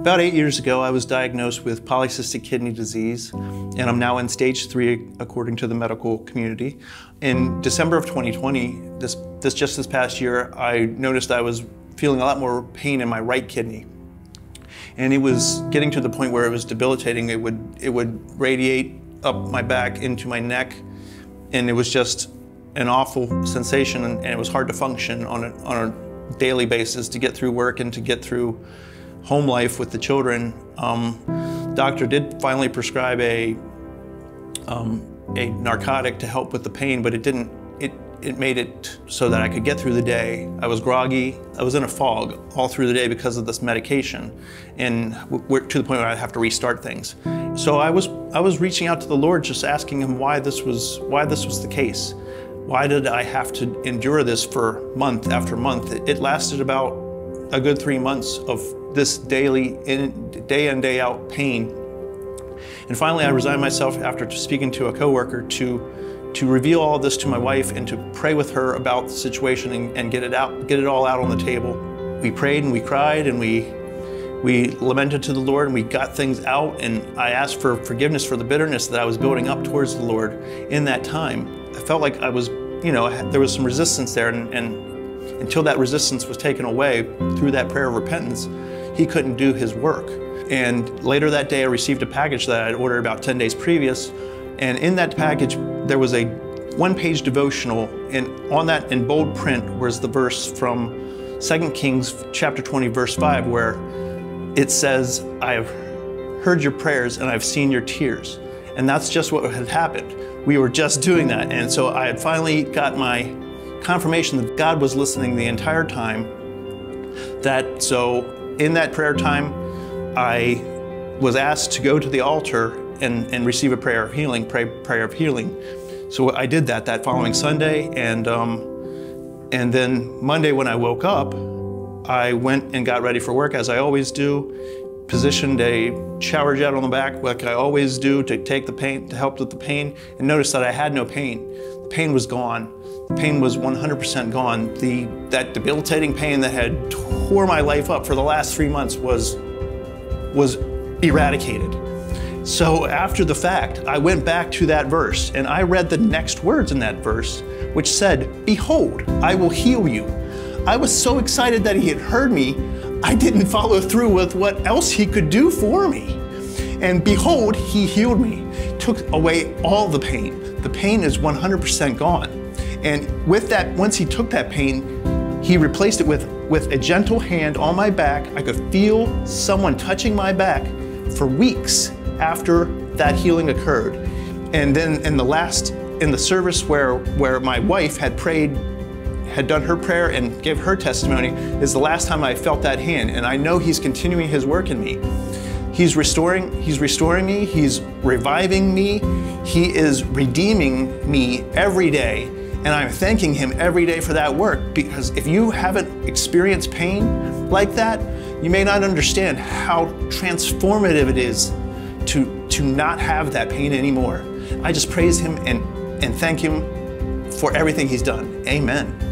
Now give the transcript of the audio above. About 8 years ago, I was diagnosed with polycystic kidney disease, and I'm now in stage 3, according to the medical community. In December of 2020, just this past year, I noticed I was feeling a lot more pain in my right kidney. And it was getting to the point where it was debilitating. It would radiate up my back into my neck, and it was just an awful sensation, and it was hard to function on a daily basis, to get through work and to get through home life with the children. Doctor did finally prescribe a narcotic to help with the pain, but it made it so that I could get through the day. I was groggy. I was in a fog all through the day because of this medication, and to the point where I'd have to restart things. So I was reaching out to the Lord, just asking him why this was the case. Why did I have to endure this for month after month? It lasted about a good 3 months of this day in, day out pain. And finally, I resigned myself, after speaking to a coworker, to reveal all this to my wife and to pray with her about the situation and get it all out on the table. We prayed and we cried and we lamented to the Lord, and we got things out, and I asked for forgiveness for the bitterness that I was building up towards the Lord in that time. I felt like I was, you know, there was some resistance there, and until that resistance was taken away through that prayer of repentance, he couldn't do his work. And later that day, I received a package that I'd ordered about 10 days previous. And in that package, there was a one-page devotional, and on that, in bold print, was the verse from Second Kings chapter 20, verse 5, where it says, "I have heard your prayers and I've seen your tears." And that's just what had happened. We were just doing that. And so I had finally got my confirmation that God was listening the entire time. So in that prayer time, I was asked to go to the altar and receive a prayer of healing, prayer of healing. So I did that following Sunday, and then Monday when I woke up, I went and got ready for work as I always do, positioned a shower jet on the back like I always do to take the pain, to help with the pain, and noticed that I had no pain. The pain was gone. The pain was 100% gone. That debilitating pain that had tore my life up for the last 3 months was eradicated. So after the fact, I went back to that verse and I read the next words in that verse, which said, "Behold, I will heal you." I was so excited that he had heard me, I didn't follow through with what else he could do for me. And behold, he healed me, took away all the pain. The pain is 100% gone. And with that, once he took that pain, he replaced it with a gentle hand on my back. I could feel someone touching my back for weeks after that healing occurred. And then in the service where my wife had prayed, had done her prayer and gave her testimony, is the last time I felt that hand. And I know he's continuing his work in me. He's restoring me, he's reviving me, he is redeeming me every day. And I'm thanking him every day for that work, because if you haven't experienced pain like that, you may not understand how transformative it is to not have that pain anymore. I just praise him and thank him for everything he's done. Amen.